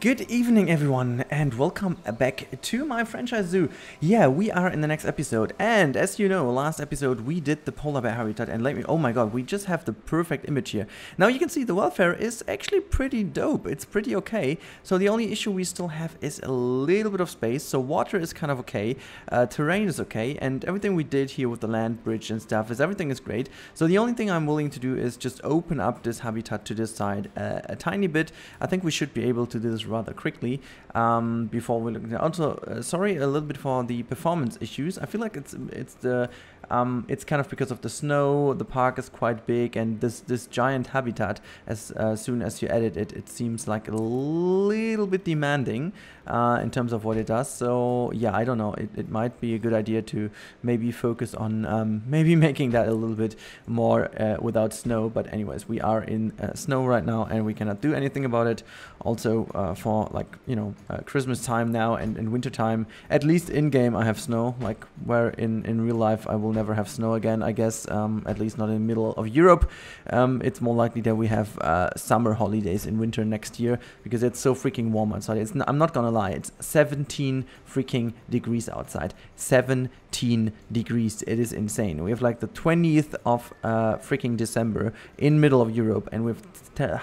Good evening everyone and welcome back to my franchise zoo. Yeah, we are in the next episode and as you know, last episode we did the polar bear habitat and let me, oh my god, we just have the perfect image here. Now you can see the welfare is actually pretty dope, it's pretty okay. So the only issue we still have is a little bit of space, so water is kind of okay, terrain is okay, and everything we did here with the land bridge and stuff is everything is great. So the only thing I'm willing to do is just open up this habitat to this side a tiny bit. I think we should be able to do this rather quickly before we look. Also, sorry a little bit for the performance issues. I feel like it's kind of because of the snow. The park is quite big, and this giant habitat, as soon as you edit it, it seems like a little bit demanding in terms of what it does. So yeah, I don't know. It might be a good idea to maybe focus on maybe making that a little bit more without snow. But anyways, we are in snow right now, and we cannot do anything about it. Also for, like, you know, Christmas time now and winter time, at least in game I have snow, like where in real life I will never have snow again, I guess, at least not in the middle of Europe. It's more likely that we have summer holidays in winter next year because it's so freaking warm outside. I'm not gonna lie, it's 17 freaking degrees outside. 17 degrees, it is insane. We have like the 20th of freaking December in middle of Europe and we've,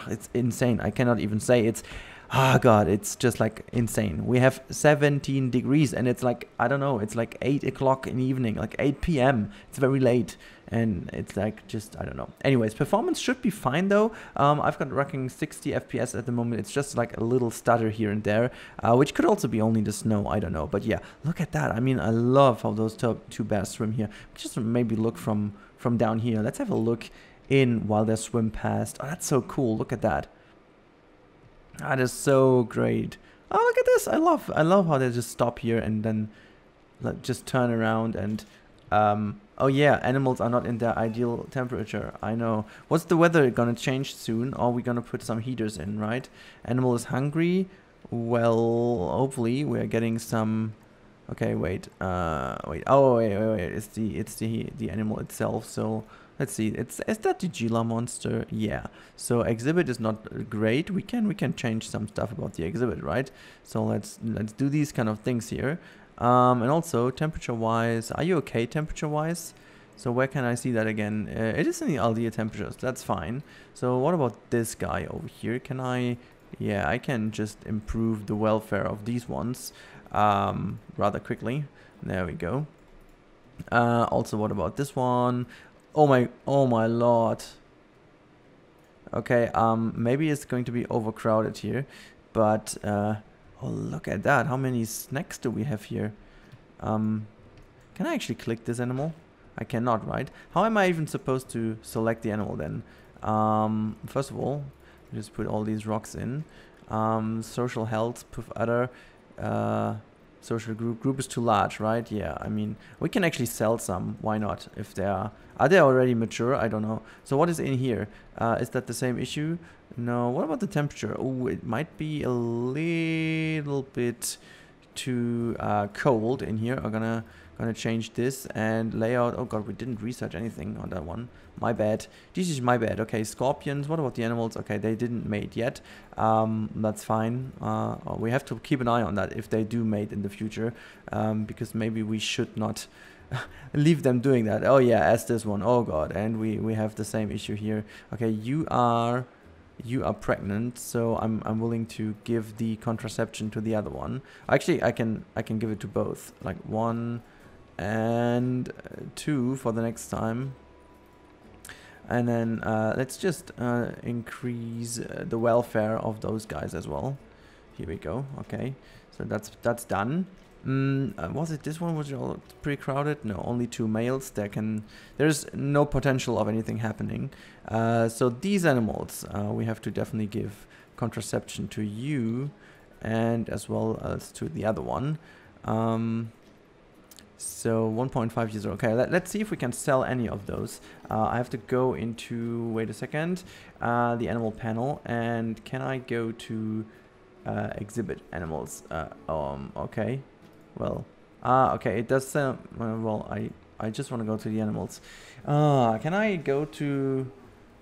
it's insane. I cannot even say it's, oh god, it's just like insane. We have 17 degrees and it's like, I don't know, it's like 8 o'clock in the evening, like 8 p.m. It's very late and it's like just, I don't know. Anyways, performance should be fine though. I've got rocking 60 FPS at the moment. It's just like a little stutter here and there, which could also be only the snow, I don't know. But yeah, look at that. I mean, I love how those two bears swim here. Just maybe look from down here. Let's have a look in while they swim past. Oh, that's so cool. Look at that. That is so great. Oh, look at this. I love how they just stop here and then like just turn around and oh yeah, animals are not in their ideal temperature. I know. What's the weather gonna change soon? Are we gonna put some heaters in, right? Animal is hungry. Well, hopefully we're getting some. Okay, wait. Wait. Oh, wait. It's the animal itself. So let's see. Is that the Gila monster? Yeah. So exhibit is not great. We can change some stuff about the exhibit, right? So let's do these kind of things here. And also temperature wise, are you okay temperature wise? So where can I see that again? It is in the ideal temperatures. That's fine. So what about this guy over here? Can I? Yeah, I can just improve the welfare of these ones rather quickly. There we go. Also, what about this one? Oh my lord. Okay, maybe it's going to be overcrowded here, but oh, look at that. How many snacks do we have here? Can I actually click this animal? I cannot, right? How am I even supposed to select the animal then? First of all, just put all these rocks in. Social health, poof, other, social group is too large, right? Yeah, I mean, we can actually sell some, why not? If they are they already mature? I don't know. So what is in here? Is that the same issue? No. What about the temperature? Oh, it might be a little bit too cold in here. I'm gonna change this and layout. Oh god, we didn't research anything on that one. My bad. This is my bad. Okay, scorpions. What about the animals? Okay, they didn't mate yet. That's fine. We have to keep an eye on that if they do mate in the future, because maybe we should not leave them doing that. Oh yeah, as this one. Oh god, and we have the same issue here. Okay, you are pregnant, so I'm willing to give the contraception to the other one. Actually, I can give it to both, like 1 and 2 for the next time. And then let's just increase the welfare of those guys as well. Here we go. Okay, so that's done. Was it this one? Was it all pretty crowded? No, only 2 males. There's no potential of anything happening. So these animals, we have to definitely give contraception to you, and as well as to the other one. So 1.5 years. Okay, let's see if we can sell any of those. I have to go into, wait a second, the animal panel, and can I go to exhibit animals? Okay. Well, okay, it does sound, well, I just want to go to the animals. Can I go to,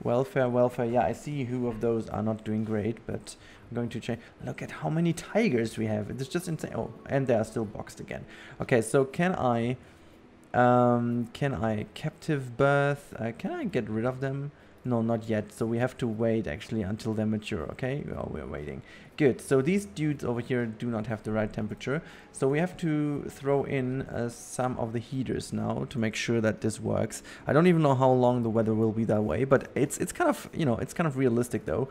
Welfare, welfare. Yeah, I see who of those are not doing great, but I'm going to change. Look at how many tigers we have. It's just insane. Oh, and they are still boxed again. Okay, so can I captive birth? Can I get rid of them? No, not yet. So we have to wait actually until they mature. Okay, well, we're waiting. Good. So these dudes over here do not have the right temperature. So we have to throw in some of the heaters now to make sure that this works. I don't even know how long the weather will be that way, but it's kind of, you know, it's kind of realistic though.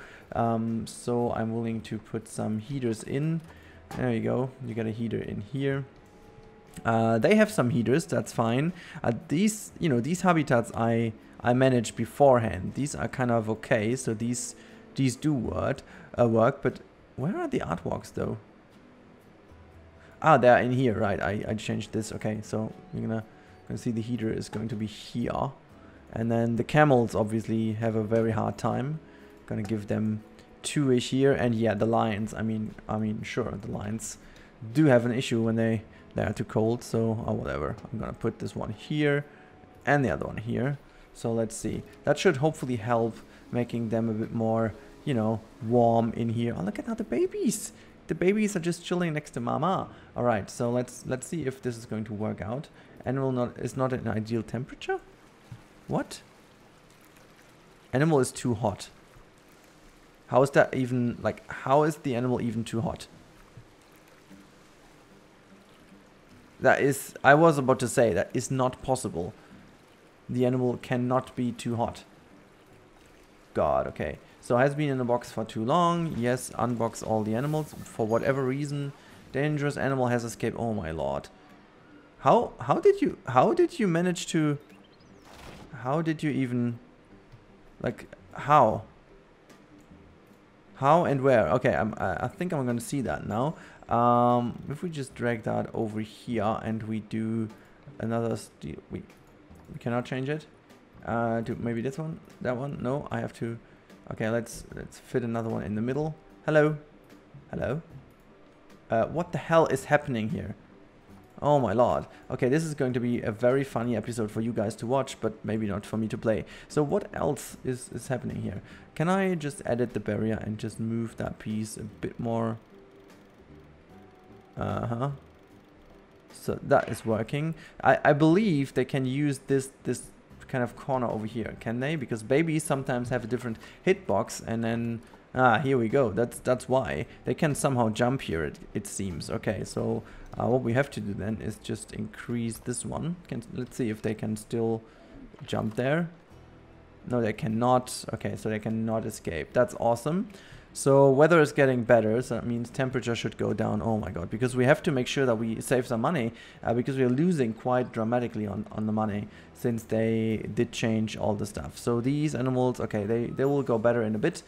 So I'm willing to put some heaters in. There you go. You got a heater in here. They have some heaters. That's fine. These, you know, these habitats I managed beforehand. These are kind of okay, so these do work, but where are the artworks though? Ah, they're in here, right? I changed this. Okay, so you're gonna see the heater is going to be here, and then the camels obviously have a very hard time. Gonna give them two-ish here, and yeah, the lions. I mean, sure, the lions do have an issue when they are too cold. So oh, whatever. I'm gonna put this one here, and the other one here. So let's see. That should hopefully help making them a bit more, you know, warm in here. Oh, look at how the babies! The babies are just chilling next to Mama. All right. So let's see if this is going to work out. Animal is not an ideal temperature. What? Animal is too hot. How is that even, like? How is the animal even too hot? That is. I was about to say that is not possible. The animal cannot be too hot. God, okay. So has been in a box for too long. Yes, unbox all the animals. For whatever reason, dangerous animal has escaped. Oh my lord. How did you manage to... How did you even... Like, how? How and where? Okay, I think I'm going to see that now. If we just drag that over here and we do another... We cannot change it. To maybe this one, that one. No, I have to. Okay, let's fit another one in the middle. Hello, hello. What the hell is happening here? Oh my lord. Okay, this is going to be a very funny episode for you guys to watch, but maybe not for me to play. So what else is happening here? Can I just edit the barrier and just move that piece a bit more? So that is working. I believe they can use this kind of corner over here, can they? Because babies sometimes have a different hitbox, and then here we go. That's why they can somehow jump here. It seems okay. So what we have to do then is just increase this one. Let's see if they can still jump there. No, they cannot. Okay, so they cannot escape. That's awesome. So weather is getting better, so that means temperature should go down. Oh my god, because we have to make sure that we save some money, because we are losing quite dramatically on the money since they did change all the stuff. So these animals, okay, they will go better in a bit.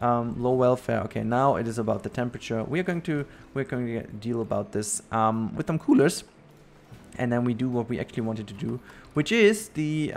Low welfare. Okay, now it is about the temperature. We're going to deal about this with some coolers, and then we do what we actually wanted to do, which is the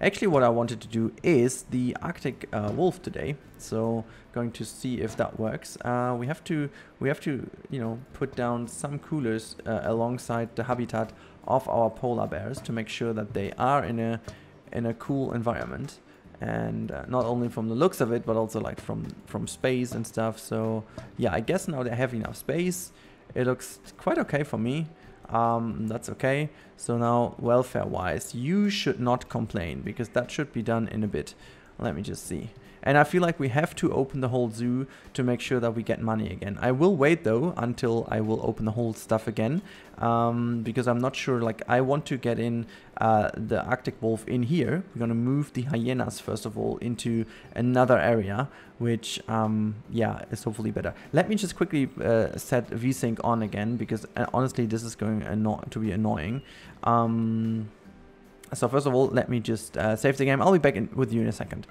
Actually, what I wanted to do is the Arctic wolf today. So, going to see if that works. We have to, you know, put down some coolers alongside the habitat of our polar bears to make sure that they are in a cool environment, and not only from the looks of it, but also like from space and stuff. So, yeah, I guess now they have enough space. It looks quite okay for me. That's okay. So now welfare wise, you should not complain, because that should be done in a bit. Let me just see. And I feel like we have to open the whole zoo to make sure that we get money again. I will wait though until I will open the whole stuff again, because I'm not sure, like, I want to get in the Arctic wolf in here. We're gonna move the hyenas first of all into another area, which yeah, is hopefully better. Let me just quickly set VSync on again, because honestly this is going to be annoying. So first of all, let me just save the game. I'll be back with you in a second.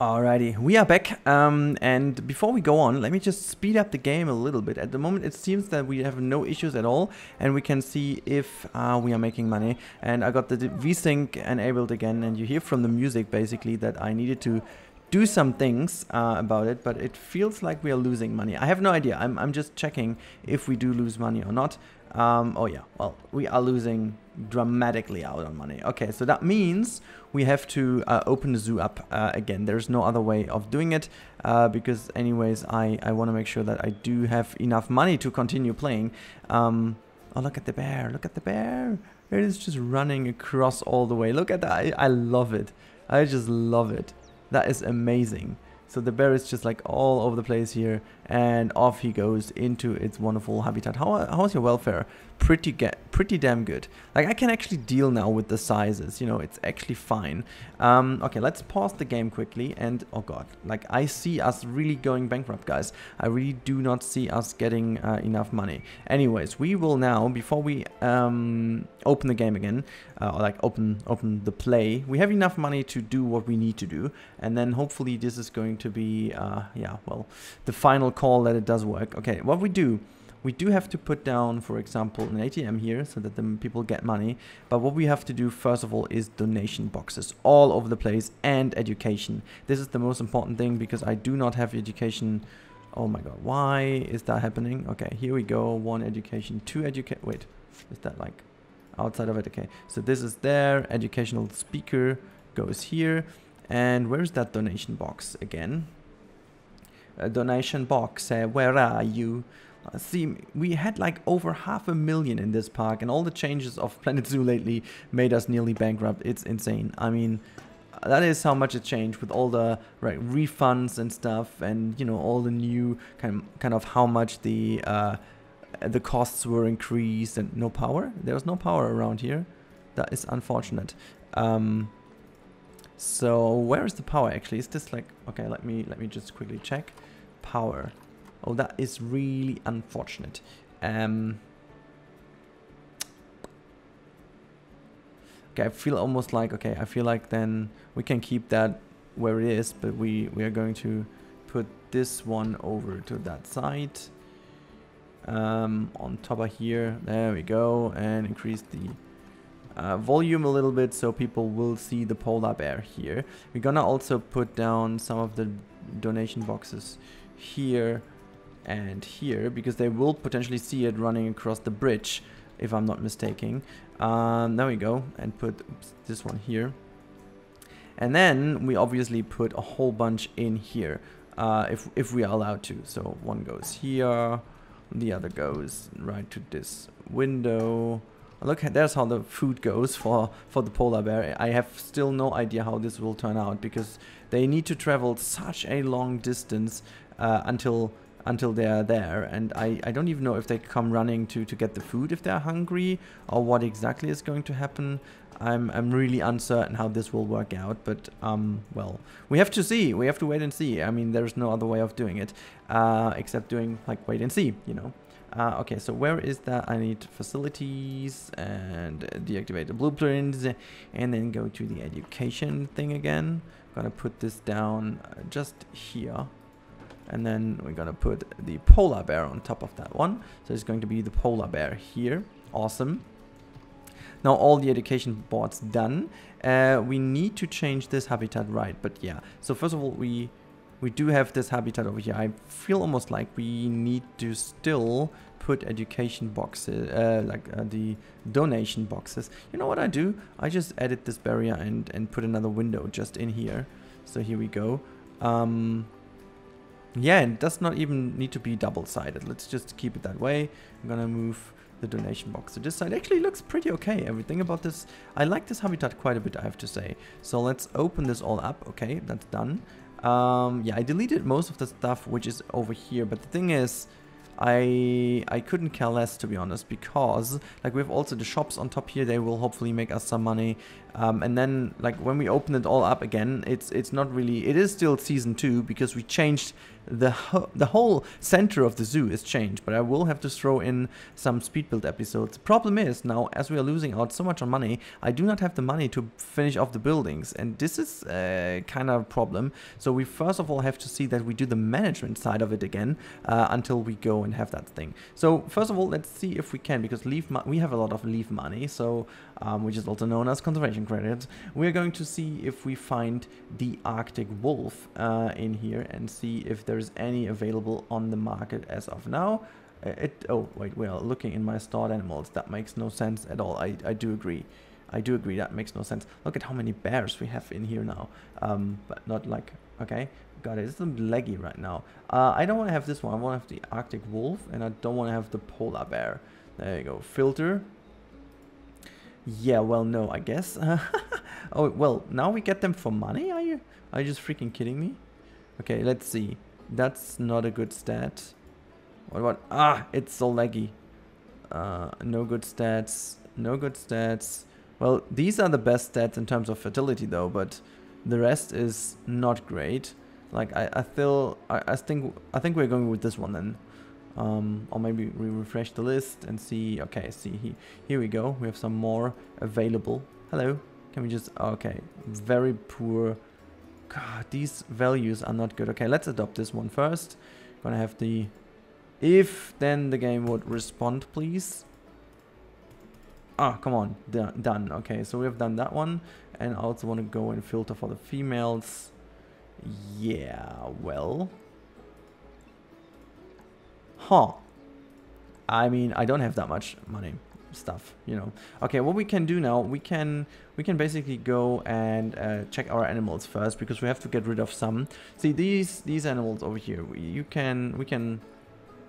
Alrighty, we are back, and before we go on, let me just speed up the game a little bit. At the moment, it seems that we have no issues at all, and we can see if we are making money. And I got the VSync enabled again, and you hear from the music, basically, that I needed to do some things about it, but it feels like we are losing money. I have no idea. I'm just checking if we do lose money or not. Oh yeah, well, we are losing dramatically out on money. Okay, so that means we have to open the zoo up again. There's no other way of doing it because anyways, I want to make sure that I do have enough money to continue playing. Oh, look at the bear, look at the bear. It is just running across all the way. Look at that, I love it. I just love it. That is amazing. So the bear is just like all over the place here, and off he goes into its wonderful habitat. How's your welfare? Pretty damn good. Like, I can actually deal now with the sizes, you know, it's actually fine. Okay, let's pause the game quickly, and oh god, like, I see us really going bankrupt, guys. I really do not see us getting enough money. Anyways, we will now, before we open the game again, or like open the play, we have enough money to do what we need to do, and then hopefully this is going to be yeah, well, the final call that it does work. Okay, what we do have to put down, for example, an ATM here so that the people get money, but what we have to do first of all is donation boxes all over the place, and education. This is the most important thing because I do not have education. Oh my god, why is that happening? Okay, here we go. 1 education, 2 educate. Wait, is that like outside of it? Okay, so this is there. Educational speaker goes here. And where's that donation box again? A donation box, where are you? See, we had like over 500,000 in this park, and all the changes of Planet Zoo lately made us nearly bankrupt. It's insane. I mean, that is how much it changed with all the refunds and stuff, and you know, all the new kind of how much the costs were increased. And no power? There was no power around here. That is unfortunate. So where is the power actually? Is this like, okay, let me just quickly check. Power. Oh, that is really unfortunate. Okay, I feel almost like, okay, I feel like then we can keep that where it is, but we are going to put this one over to that side. On top of here, there we go, and increase the volume a little bit so people will see the polar bear here. We're gonna also put down some of the donation boxes here and here because they will potentially see it running across the bridge, if I'm not mistaken. There we go, and put this one here, and then we obviously put a whole bunch in here if we are allowed to. So one goes here, the other goes right to this window. Look, there's how the food goes for the polar bear. I have still no idea how this will turn out because they need to travel such a long distance until they are there, and I don't even know if they come running to get the food if they're hungry, or what exactly is going to happen. I'm really uncertain how this will work out, but well, we have to see. We have to wait and see. I mean, there's no other way of doing it except doing like wait and see, you know. Okay, so where is that? I need facilities and deactivate the blueprints, and then go to the education thing again. I'm gonna put this down just here, and then we're gonna put the polar bear on top of that one. So it's going to be the polar bear here. Awesome. Now all the education boards done. We need to change this habitat, right? But yeah, so first of all, we do have this habitat over here. I feel almost like we need to still put education boxes, the donation boxes. You know what I do? I just edit this barrier and put another window just in here. So here we go. Yeah, it does not even need to be double-sided. Let's just keep it that way. I'm gonna move the donation box to this side. Actually looks pretty okay. Everything about this, I like this habitat quite a bit, I have to say. So let's open this all up. Okay, that's done. Yeah, I deleted most of the stuff which is over here, but the thing is, I couldn't care less, to be honest, because like we have also the shops on top here. They will hopefully make us some money, and then like when we open it all up again, it's not really, it is still season 2 because we changed the whole center of the zoo is changed, but I will have to throw in some speed build episodes. The problem is now, as we are losing out so much on money, I do not have the money to finish off the buildings, and this is kind of a problem. So we first of all have to see that we do the management side of it again until we go and have that thing. So first of all, let's see if we can, because we have a lot of leaf money, so which is also known as conservation credits. We're going to see if we find the Arctic Wolf in here and see if there's any available on the market as of now. Oh wait, we are looking in my stored animals. That makes no sense at all. I do agree. I do agree, that makes no sense. Look at how many bears we have in here now. But not like, okay, got it. It's a leggy right now. I don't want to have this one. I want to have the Arctic Wolf, and I don't want to have the Polar Bear. There you go. Filter. Yeah, well, no, I guess. Oh, well, now we get them for money? Are you just freaking kidding me? Okay, let's see. That's not a good stat. What about... Ah, it's so laggy. No good stats. No good stats. Well, these are the best stats in terms of fertility, though, but the rest is not great. Like, I think we're going with this one then. Or maybe we refresh the list and see. Okay, see, here we go. We have some more available. Hello. Can we just... Okay, very poor. God, these values are not good. Okay, let's adopt this one first. Gonna have the... If then the game would respond, please. Ah, come on. Done. Okay, so we have done that one. And I also want to go and filter for the females. Yeah, well... Huh. I mean, I don't have that much money. Stuff, you know. Okay, what we can do now, we can basically go and check our animals first, because we have to get rid of some. See these animals over here. We can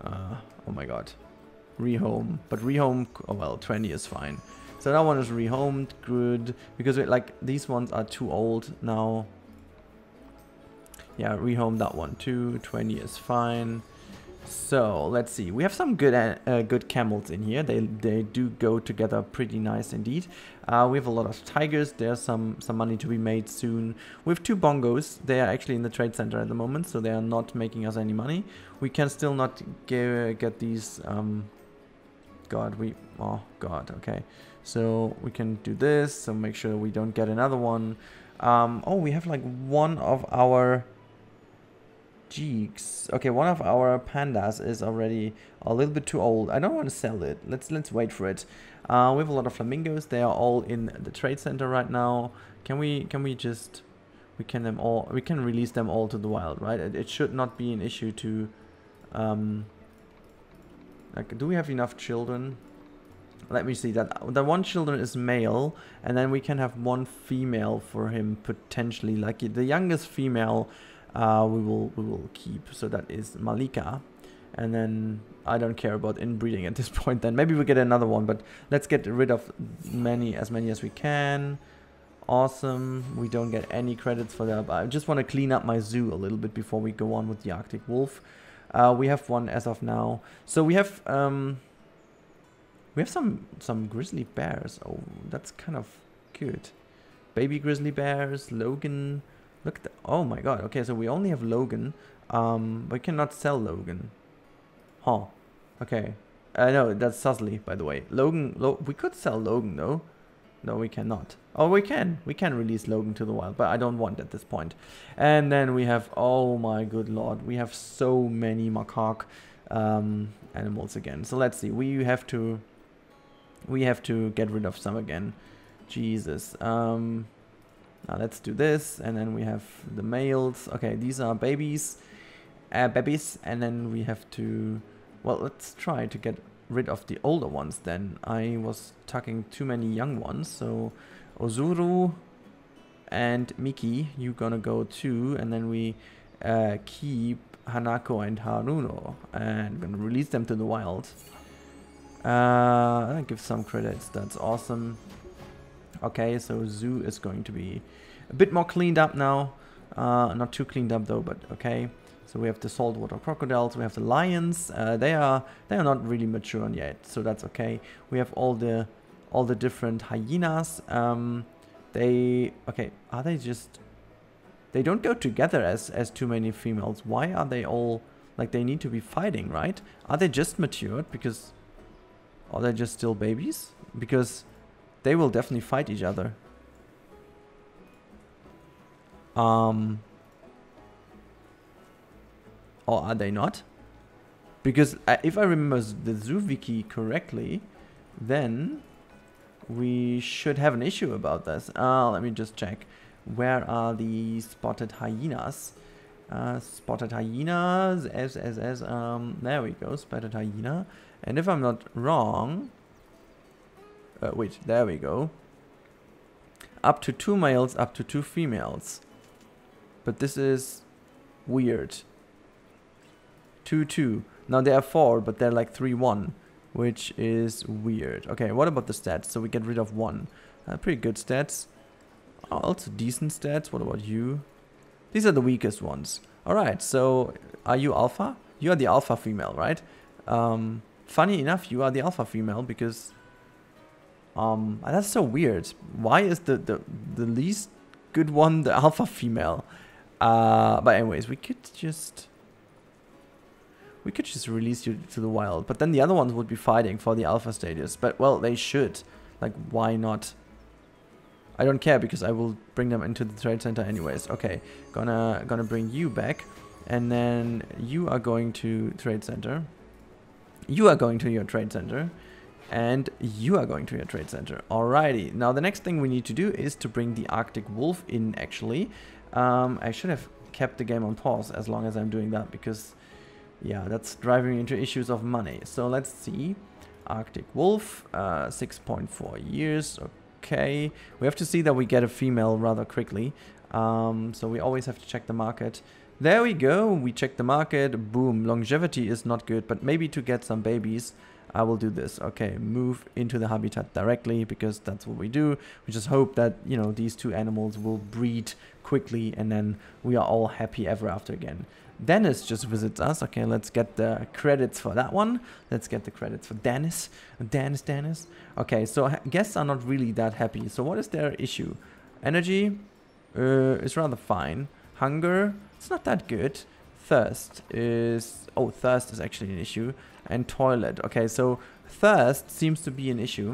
oh my god, rehome. But rehome, oh well, 20 is fine. So that one is rehomed, good, because like these ones are too old now. Yeah, rehome that one too. 20 is fine. So let's see. We have some good good camels in here. They do go together pretty nice indeed. We have a lot of tigers. There's some money to be made soon. We have two bongos. They are actually in the trade center at the moment, so they are not making us any money. We can still not get these. Oh god. Okay. So we can do this. So make sure we don't get another one. Oh, we have like one of our. Jeeks. Okay, one of our pandas is already a little bit too old. I don't want to sell it. Let's wait for it. We have a lot of flamingos. They are all in the trade center right now. We can release them all to the wild, right? It should not be an issue to like, do we have enough children? Let me see. That one children is male, and then we can have one female for him potentially. Like the youngest female we will keep, so that is Malika, and then I don't care about inbreeding at this point. Then maybe we'll get another one, but let's get rid of as many as we can. Awesome. We don't get any credits for that, but I just want to clean up my zoo a little bit before we go on with the Arctic Wolf. We have one as of now, so we have some grizzly bears. Oh, that's kind of good. Baby grizzly bears. Logan. Look at the, oh my god, okay, so we only have Logan. We cannot sell Logan. Huh. Okay. No, that's Susley, by the way. Logan, we could sell Logan, though. No, we cannot. Oh, we can. We can release Logan to the wild, but I don't want at this point. And then we have, oh my good lord, we have so many macaque animals again. So let's see, we have to get rid of some again. Jesus. Now let's do this, and then we have the males. Okay, these are babies, and then we have to... Well, let's try to get rid of the older ones then. I was tucking too many young ones, so Ozuru and Miki, you're gonna go too, and then we keep Hanako and Haruno, and we're gonna release them to the wild. I'll give some credits, that's awesome. Okay, so zoo is going to be a bit more cleaned up now. Not too cleaned up though, but okay. So we have the saltwater crocodiles, we have the lions. They are not really mature yet, so that's okay. We have all the different hyenas. Are they just They don't go together as too many females. Why are they all, like, they need to be fighting, right? Are they just matured? Because, are they just still babies? Because they will definitely fight each other. Or are they not? Because if I remember the zoo wiki correctly, then we should have an issue about this. Let me just check. Where are the spotted hyenas? Spotted hyenas, there we go, spotted hyena. And if I'm not wrong, wait, there we go. Up to 2 males, up to 2 females. But this is weird. 2-2. Now there are 4, but they're like 3-1, which is weird. Okay, what about the stats? So we get rid of 1. Pretty good stats. Also decent stats. What about you? These are the weakest ones. Alright, so are you alpha? You are the alpha female, right? Funny enough, you are the alpha female because... that's so weird. Why is the least good one the alpha female? But anyways, we could just release you to the wild, but then the other ones would be fighting for the alpha status. But, well, they should. Like, why not? I don't care, because I will bring them into the trade center anyways. Okay, gonna bring you back, and then you are going to trade center. You are going to your trade center, and you are going to your trade center. Alrighty, now the next thing we need to do is to bring the Arctic Wolf in, actually. I should have kept the game on pause as long as I'm doing that, because... yeah, that's driving into issues of money. So let's see. Arctic Wolf, 6.4 years. Okay. We have to see that we get a female rather quickly. So we always have to check the market. There we go. We check the market. Boom. Longevity is not good, but maybe to get some babies, I will do this. Okay. Move into the habitat directly, because that's what we do. We just hope that, you know, these 2 animals will breed quickly, and then we are all happy ever after again. Dennis just visits us. Okay, let's get the credits for that one. Let's get the credits for Dennis. Dennis. Okay, so guests are not really that happy. So what is their issue? Energy is rather fine. Hunger, it's not that good. Thirst is... oh, thirst is actually an issue. And toilet. Okay, so thirst seems to be an issue.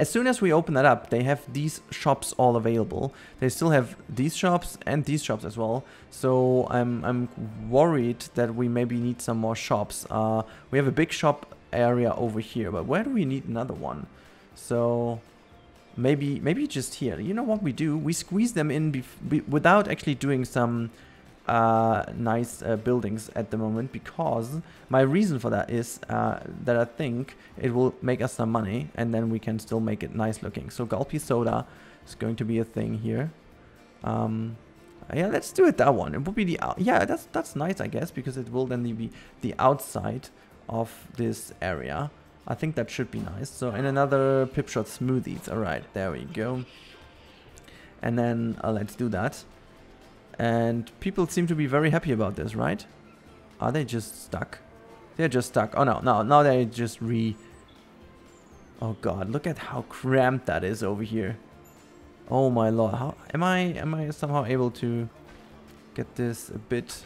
As soon as we open that up, they have these shops all available. They still have these shops and these shops as well. So I'm worried that we maybe need some more shops. We have a big shop area over here, but where do we need another one? So maybe just here. You know what we do? We squeeze them in without actually doing some nice buildings at the moment, because my reason for that is that I think it will make us some money, and then we can still make it nice looking. So Gulpy Soda is going to be a thing here. Yeah, let's do it that one. It would be the yeah, that's nice, I guess, because it will then be the outside of this area. I think that should be nice. So, and another Pipshot Smoothies. All right, there we go. And then let's do that. And people seem to be very happy about this, right? Are they just stuck? They're just stuck. Oh, no, no, now they just oh, God, look at how cramped that is over here. Oh, my Lord. How am I somehow able to get this a bit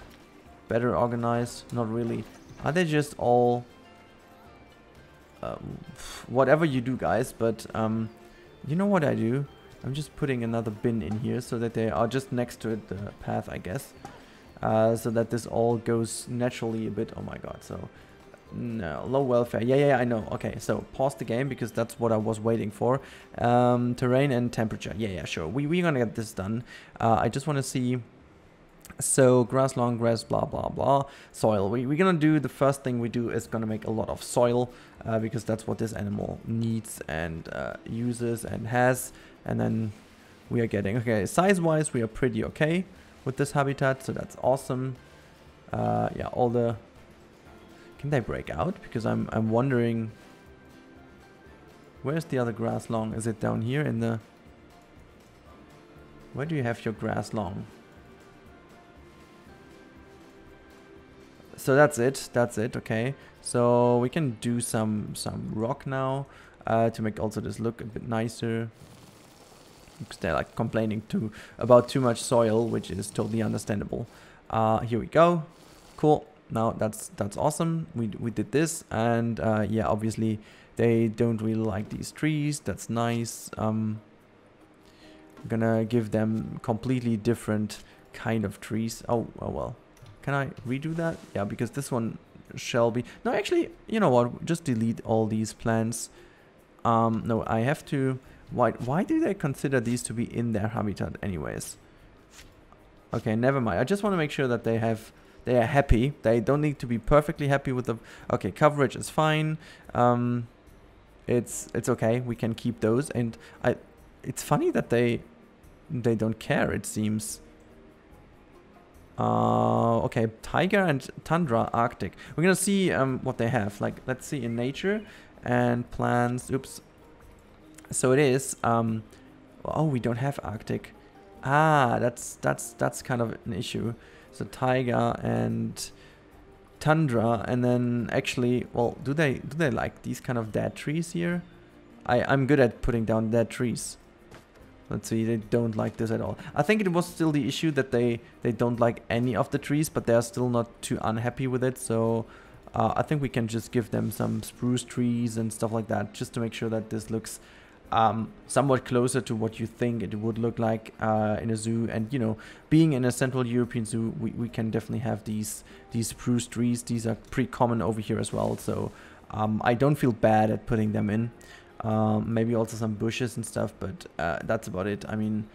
better organized? Not really. Are they just all... whatever you do, guys, but you know what I do? I'm just putting another bin in here so that they are just next to it, the path, I guess. So that this all goes naturally a bit. Oh my God, so... no, low welfare. Yeah, I know. Okay, so pause the game, because that's what I was waiting for. Terrain and temperature. Yeah, sure. We're gonna get this done. I just want to see... so, grass, long grass, blah, blah, blah. Soil. We're gonna do... the first thing we do is gonna make a lot of soil. Because that's what this animal needs and uses and has. And then we are getting... okay, size-wise, we are pretty okay with this habitat, so that's awesome. Yeah, all the... can they break out? Because I'm wondering... where's the other grass long? Is it down here in the... where do you have your grass long? So that's it, okay. So we can do some rock now to make also this look a bit nicer. because they're like complaining about too much soil, which is totally understandable. Here we go. Cool. Now that's awesome. We did this, and yeah, obviously they don't really like these trees. That's nice. I'm gonna give them completely different kind of trees. Oh well. Can I redo that? Yeah, because this one shall be. No, actually, you know what? Just delete all these plants. No, I have to. Why do they consider these to be in their habitat anyways? Okay, never mind. I just want to make sure that they are happy. They don't need to be perfectly happy with the... Okay, coverage is fine. It's okay. We can keep those. And it's funny that they don't care, it seems. Okay, tiger and tundra Arctic. We're gonna see what they have. Like, let's see in nature and plants. Oops. So it is. Oh, we don't have Arctic. Ah, that's kind of an issue. So tiger and tundra, and then actually, well, do they like these kind of dead trees here? I'm good at putting down dead trees. Let's see, they don't like this at all. I think it was still the issue that they don't like any of the trees, but they're still not too unhappy with it. So I think we can just give them some spruce trees and stuff like that, just to make sure that this looks somewhat closer to what you think it would look like in a zoo. And, you know, being in a Central European zoo, we can definitely have these spruce trees. These are pretty common over here as well. So I don't feel bad at putting them in. Maybe also some bushes and stuff, but that's about it. I mean,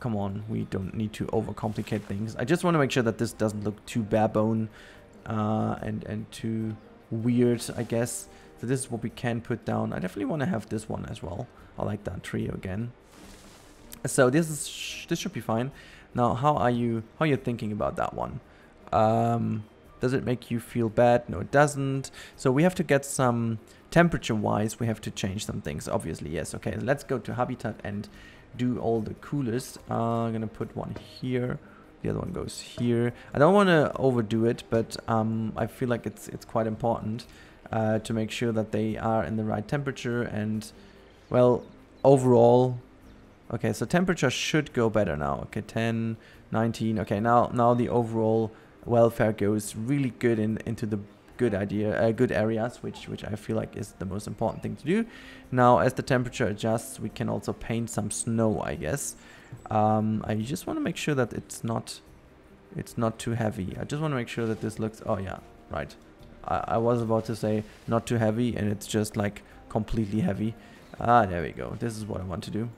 come on, we don't need to overcomplicate things. I just want to make sure that this doesn't look too barebone and too weird, I guess. So this is what we can put down. I definitely want to have this one as well. I like that tree again. So this should be fine. Now, how are you thinking about that one? Does it make you feel bad? No, it doesn't. So we have to get some temperature-wise. We have to change some things, obviously. Yes. Okay. Let's go to habitat and do all the coolest. I'm gonna put one here. The other one goes here. I don't want to overdo it, but I feel like it's quite important to make sure that they are in the right temperature and, well, overall. Okay. So temperature should go better now. Okay. 10, 19. Okay. Now the overall welfare goes really good into the good areas, which I feel like is the most important thing to do. Now, as the temperature adjusts, we can also paint some snow, I guess. I just want to make sure that it's not too heavy. I just want to make sure that this looks... Oh yeah, right. I was about to say not too heavy, and it's just like completely heavy. There we go. This is what I want to do.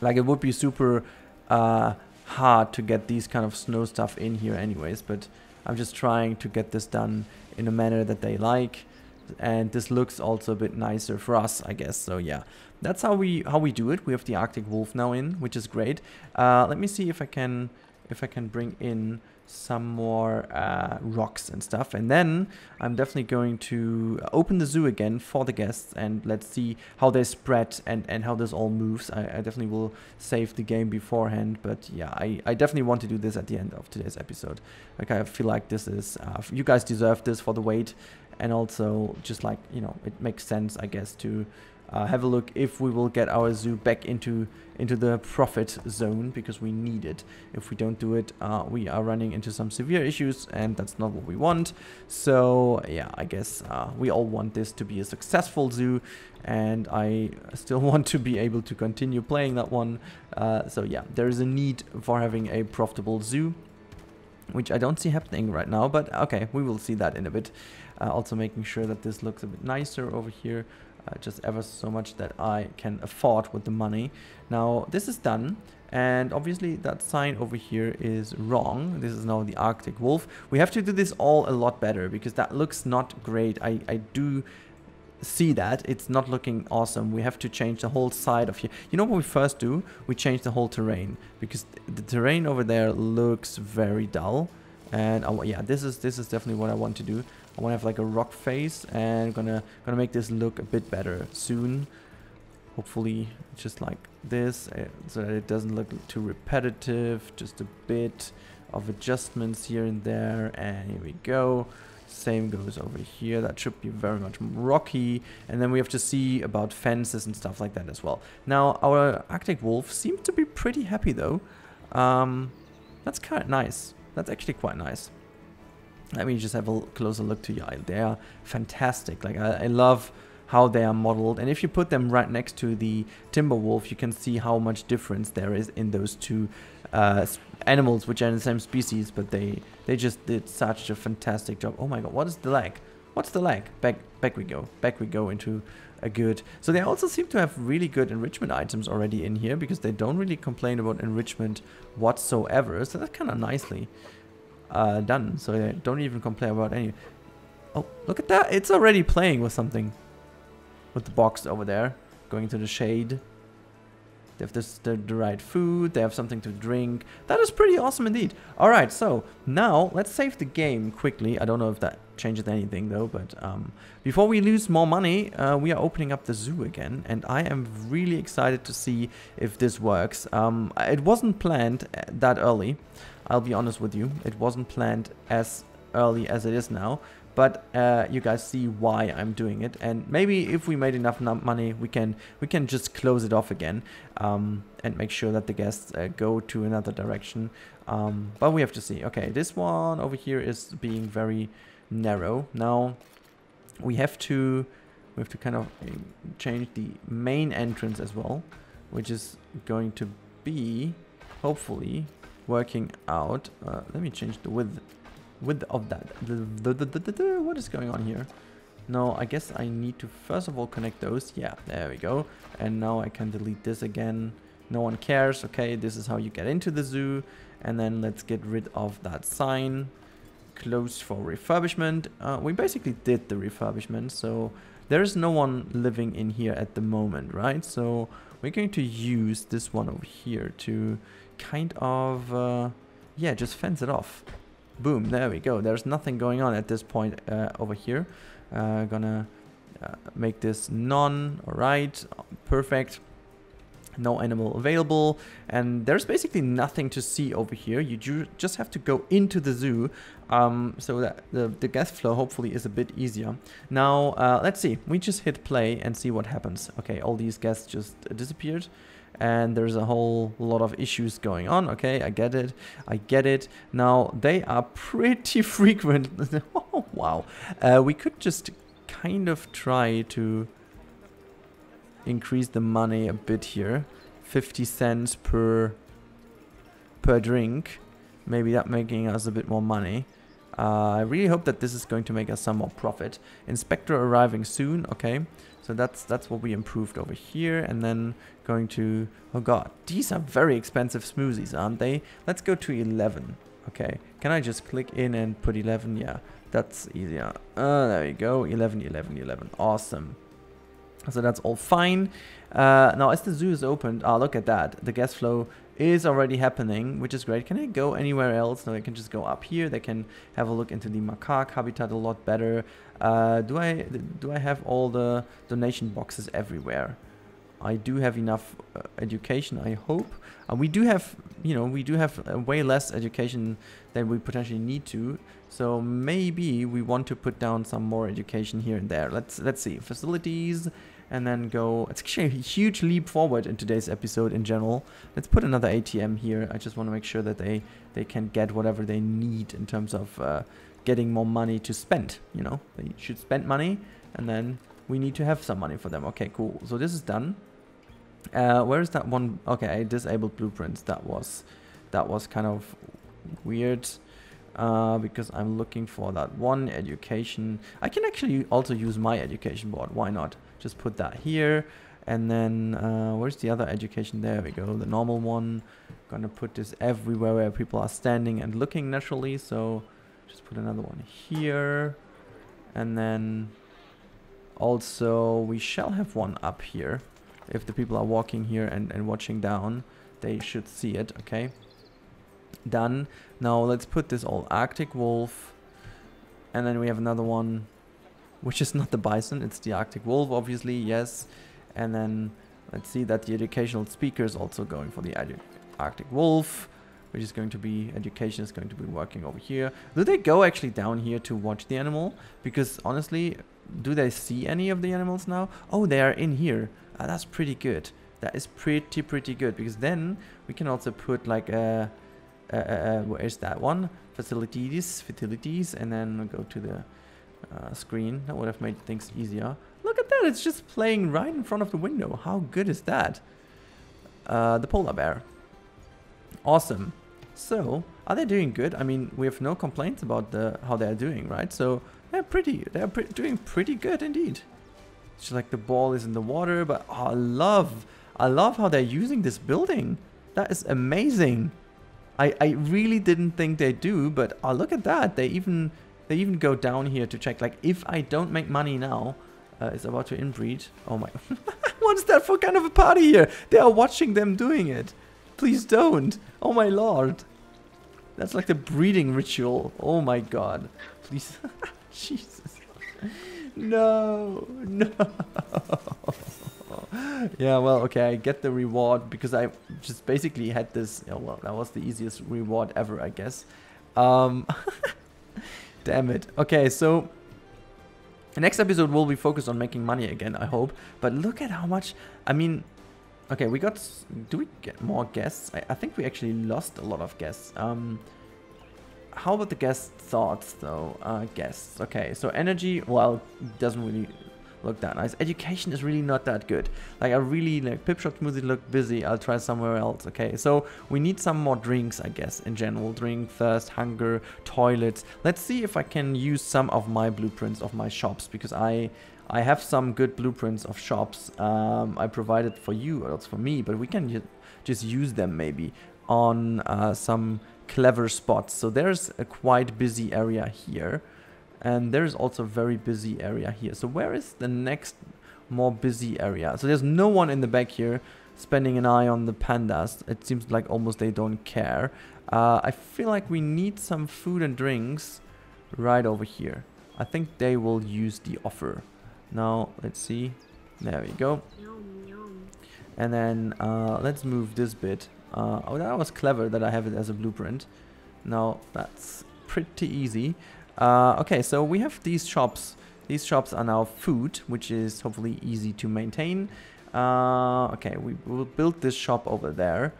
Like, it would be super hard to get these kind of snow stuff in here anyways, but I'm just trying to get this done in a manner that they like, and this looks also a bit nicer for us, I guess. So yeah, that's how we do it. We have the Arctic wolf now in, which is great. Let me see if I can bring in some more rocks and stuff, and then I'm definitely going to open the zoo again for the guests, and let's see how they spread and how this all moves. I definitely will save the game beforehand, but yeah, I definitely want to do this at the end of today's episode. Like, I feel like this is you guys deserve this for the wait, and also just, like, you know, it makes sense, I guess, to have a look if we will get our zoo back into the profit zone, because we need it. If we don't do it, we are running into some severe issues, and that's not what we want. So yeah, I guess we all want this to be a successful zoo, and I still want to be able to continue playing that one. So yeah, there is a need for having a profitable zoo, which I don't see happening right now, but okay, we will see that in a bit. Also making sure that this looks a bit nicer over here. Just ever so much that I can afford with the money. Now, this is done, and obviously that sign over here is wrong. This is now the Arctic wolf. We have to do this all a lot better, because that looks not great. I do see that it's not looking awesome. We have to change the whole side of here. You know what we first do? We change the whole terrain, because the terrain over there looks very dull. And oh yeah, this is definitely what I want to do. I want to have like a rock face, and I'm gonna make this look a bit better soon. Hopefully, just like this, so that it doesn't look too repetitive. Just a bit of adjustments here and there, and here we go. Same goes over here. That should be very much rocky. And then we have to see about fences and stuff like that as well. Now, our Arctic wolf seems to be pretty happy, though. That's kind of nice. That's actually quite nice. Let me just have a closer look to you. They are fantastic. Like, I love how they are modeled. And if you put them right next to the timber wolf, you can see how much difference there is in those two animals, which are in the same species, but they just did such a fantastic job. Oh my god, what is the lag? What's the lag? Back we go. Back we go into a good... So they also seem to have really good enrichment items already in here, because they don't really complain about enrichment whatsoever. So that's kind of nicely done. So they don't even complain about any... Oh, look at that. It's already playing with something. With the box over there. Going into the shade. They have the right food, they have something to drink. That is pretty awesome indeed. Alright, so now let's save the game quickly. I don't know if that changes anything though, but before we lose more money, we are opening up the zoo again. And I am really excited to see if this works. It wasn't planned that early. I'll be honest with you. It wasn't planned as early as it is now. But you guys see why I'm doing it, and maybe if we made enough money, we can just close it off again and make sure that the guests go to another direction. But we have to see. Okay, this one over here is being very narrow. Now we have to kind of change the main entrance as well, which is going to be hopefully working out. Let me change the width. With of that, what is going on here? No, I guess I need to first of all connect those. Yeah, there we go. And now I can delete this again. No one cares. Okay, this is how you get into the zoo. And then let's get rid of that sign. Closed for refurbishment. We basically did the refurbishment, so there is no one living in here at the moment, right? So we're going to use this one over here to kind of, yeah, just fence it off. Boom, there we go. There's nothing going on at this point over here. Gonna make this none. All right, perfect. No animal available. And there's basically nothing to see over here. You just have to go into the zoo so that the guest flow hopefully is a bit easier. Now, let's see. We just hit play and see what happens. Okay, all these guests just disappeared. And there's a whole lot of issues going on. Okay, I get it. I get it. Now, they are pretty frequent. Oh, wow. We could just kind of try to increase the money a bit here. 50 cents per drink. Maybe that making us a bit more money. I really hope that this is going to make us some more profit. Inspector arriving soon. Okay. So that's what we improved over here, and then going to... Oh god, these are very expensive smoothies, aren't they? Let's go to 11. Okay, can I just click in and put 11? Yeah, that's easier. There you go, 11, 11, 11. Awesome. So that's all fine. Now, as the zoo is opened... Ah, look at that. The guest flow is already happening, which is great. Can I go anywhere else? No, I can just go up here. They can have a look into the macaque habitat a lot better. Do I have all the donation boxes everywhere? I do have enough education, I hope. We do have, you know, we do have way less education than we potentially need to. So maybe we want to put down some more education here and there. Let's see. Facilities, and then go. It's actually a huge leap forward in today's episode in general. Let's put another ATM here. I just want to make sure that they can get whatever they need in terms of getting more money to spend. You know, they should spend money, and then we need to have some money for them. Okay, cool. So this is done. Where is that one? Okay, I disabled blueprints. That was kind of weird because I'm looking for that one education. I can actually also use my education board. Why not? Just put that here, and then where's the other education? There we go. The normal one. Gonna put this everywhere where people are standing and looking naturally. So just put another one here, and then also we shall have one up here. If the people are walking here and watching down, they should see it. Okay, done. Now let's put this old Arctic wolf, and then we have another one, which is not the bison, it's the Arctic wolf, obviously. Yes, and then let's see that the educational speaker is also going for the Arctic wolf. which is going to be, education is going to be working over here. Do they go actually down here to watch the animal? Because honestly, do they see any of the animals now? Oh, they are in here. That's pretty good. That is pretty good, because then we can also put like a, where is that one? Facilities, and then we'll go to the screen. That would have made things easier. Look at that, it's just playing right in front of the window. How good is that? The polar bear. Awesome. So, are they doing good? I mean, we have no complaints about how they're doing, right? So, they're doing pretty good indeed. It's just like the ball is in the water, but oh, I love how they're using this building. That is amazing. I really didn't think they do, but oh, look at that. They even go down here to check, like, if I don't make money now, it's about to inbreed. Oh my, what is that for kind of a party here? They are watching them doing it. Please don't. Oh my lord. That's like the breeding ritual. Oh my god. Please. Jesus. No. No. Yeah, well, okay, I get the reward because I just basically had this. Yeah, well, that was the easiest reward ever, I guess. Damn it. Okay, so the next episode will be focused on making money again, I hope. But look at how much, I mean, okay, we got, do we get more guests? I think we actually lost a lot of guests. How about the guest thoughts though? Guests, okay, so energy, well, doesn't really look that nice. Education is really not that good. Like, I really, like, Pip Shop Smoothie looked busy. I'll try somewhere else. Okay, so we need some more drinks, I guess, in general. Drink, thirst, hunger, toilets. Let's see if I can use some of my blueprints of my shops, because I have some good blueprints of shops I provided for you, or else for me, but we can just use them maybe on some clever spots. So there's a quite busy area here. And there's also a very busy area here. So where is the next more busy area? So there's no one in the back here spending an eye on the pandas. It seems like almost they don't care. I feel like we need some food and drinks right over here. I think they will use the offer. Now, let's see. There we go. Yum, yum. And then let's move this bit. Oh, that was clever that I have it as a blueprint. Now, that's pretty easy. Okay, so we have these shops. These shops are now food, which is hopefully easy to maintain. Okay, we will build this shop over there.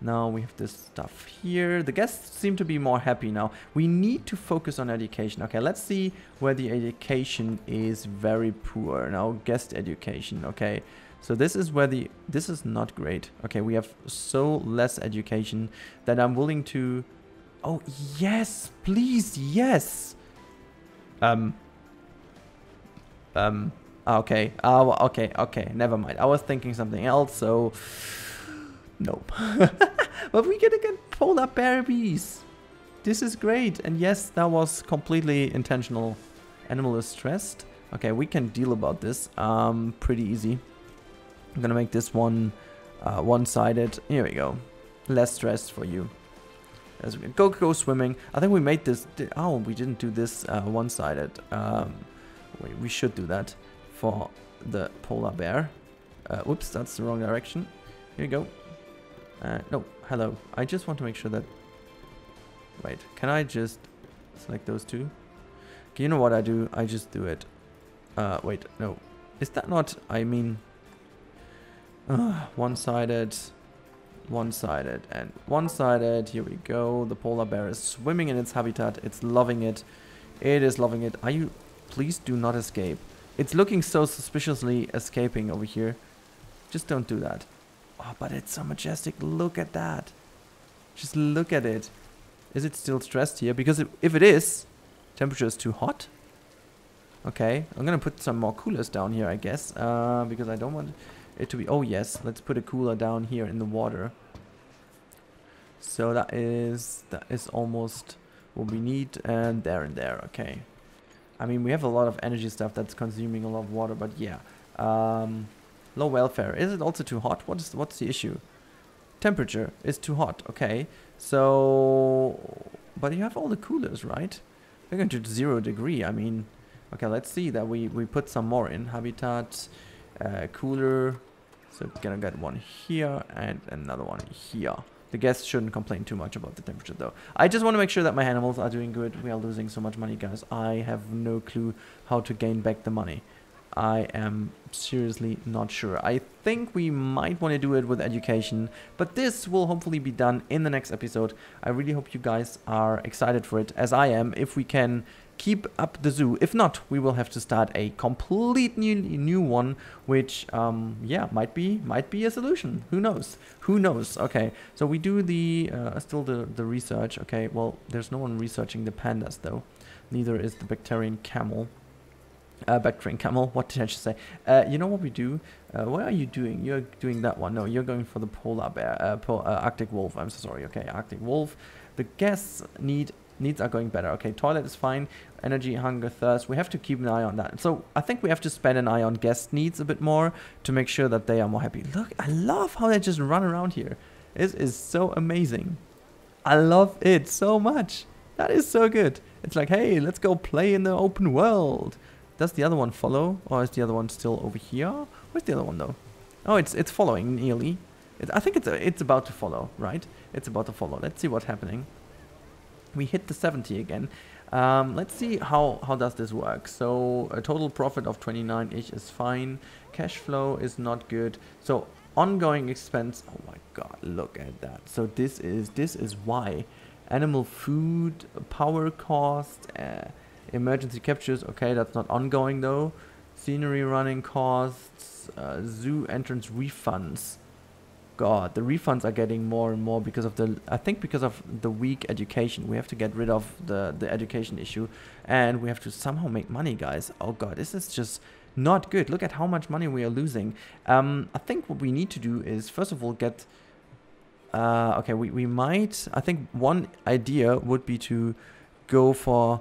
Now we have this stuff here. The guests seem to be more happy now. We need to focus on education. Okay, let's see where the education is very poor. Now, guest education, okay. So this is where the... This is not great. Okay, we have so less education that I'm willing to... Oh, yes, please, yes. Okay. Okay. Never mind. I was thinking something else, so... Nope. But we're gonna get polar bears. This is great. And yes, that was completely intentional. Animal is stressed. Okay, we can deal about this. Pretty easy. I'm gonna make this one one-sided. Here we go. Less stressed for you. As we go swimming. I think we made this... Oh, we didn't do this one-sided. We should do that for the polar bear. Whoops, that's the wrong direction. Here we go. No, hello. I just want to make sure that... Wait, can I just select those two? Okay, you know what I do? I just do it. Wait, no. Is that not... I mean... one-sided... One-sided and one-sided. Here we go. The polar bear is swimming in its habitat. It's loving it. It is loving it. Are you... Please do not escape. It's looking so suspiciously escaping over here. Just don't do that. Oh, but it's so majestic. Look at that. Just look at it. Is it still stressed here? Because if it is, temperature is too hot. Okay. I'm going to put some more coolers down here, I guess. Because I don't want... it to be... Oh yes, let's put a cooler down here in the water. So that is almost what we need. And there and there. Okay, I mean, we have a lot of energy stuff that's consuming a lot of water, but yeah. Low welfare. Is it also too hot? What's the issue? Temperature is too hot. Okay, so but you have all the coolers, right? They're going to 0 degree. I mean, okay, let's see that we put some more in habitat. Cooler, so we're gonna get one here and another one here. The guests shouldn't complain too much about the temperature, though. I just want to make sure that my animals are doing good. We are losing so much money, guys. I have no clue how to gain back the money. I am seriously not sure. I think we might want to do it with education, but this will hopefully be done in the next episode. I really hope you guys are excited for it, as I am. If we can keep up the zoo, if not, we will have to start a complete new one, which yeah, might be a solution. Who knows? Who knows? Okay, so we do the still the research. Okay, well, there's no one researching the pandas though. Neither is the Bactrian camel. Bactrian camel, what did I just say? You know what we do? What are you doing? You're doing that one. No, you're going for the polar bear, Arctic wolf. I'm so sorry. Okay, Arctic wolf. The guests needs are going better. Okay, toilet is fine. Energy, hunger, thirst. We have to keep an eye on that. So I think we have to spend an eye on guest needs a bit more to make sure that they are more happy. Look, I love how they just run around here. This is so amazing. I love it so much. That is so good. It's like, hey, let's go play in the open world. Does the other one follow, or is the other one still over here? Where's the other one though? Oh, it's following nearly. I think it's about to follow, right? It's about to follow. Let's see what's happening. We hit the 70 again. Let's see how does this work. So a total profit of 29 each is fine. Cash flow is not good. So ongoing expense. Oh my God! Look at that. So this is why animal food, power cost. Emergency captures, okay, that's not ongoing though. Scenery running costs, zoo entrance refunds. God, the refunds are getting more and more because of the, I think because of the weak education. We have to get rid of the education issue, and we have to somehow make money, guys. Oh God, this is just not good. Look at how much money we are losing. I think what we need to do is, first of all, get, okay, we might, I think one idea would be to go for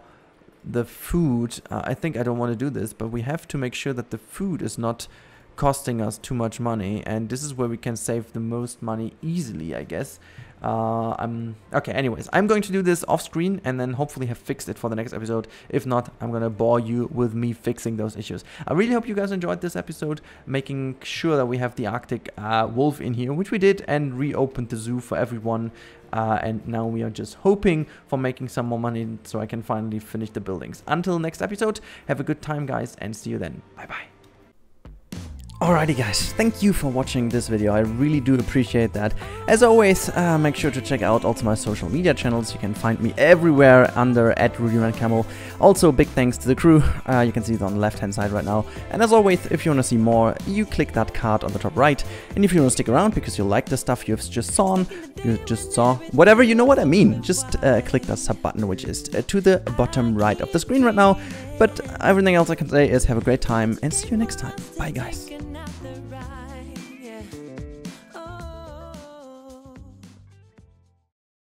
the food. I think I don't want to do this, but we have to make sure that the food is not costing us too much money, and this is where we can save the most money easily, I guess. Okay, anyways, I'm going to do this off screen and then hopefully have fixed it for the next episode. If not, I'm gonna bore you with me fixing those issues. I really hope you guys enjoyed this episode, making sure that we have the Arctic wolf in here, which we did, and reopened the zoo for everyone. And now we are just hoping for making some more money so I can finally finish the buildings. Until next episode, have a good time, guys, and see you then. Bye-bye. Alrighty guys, thank you for watching this video. I really do appreciate that. As always, make sure to check out also my social media channels. You can find me everywhere under @RudyRandCamel. Also, big thanks to the crew. You can see it on the left-hand side right now. And as always, if you want to see more, you click that card on the top right. And if you want to stick around because you like the stuff you just saw, whatever, you know what I mean. Just click that sub button, which is to the bottom right of the screen right now. But everything else I can say is have a great time and see you next time. Bye guys. Not the right, yeah.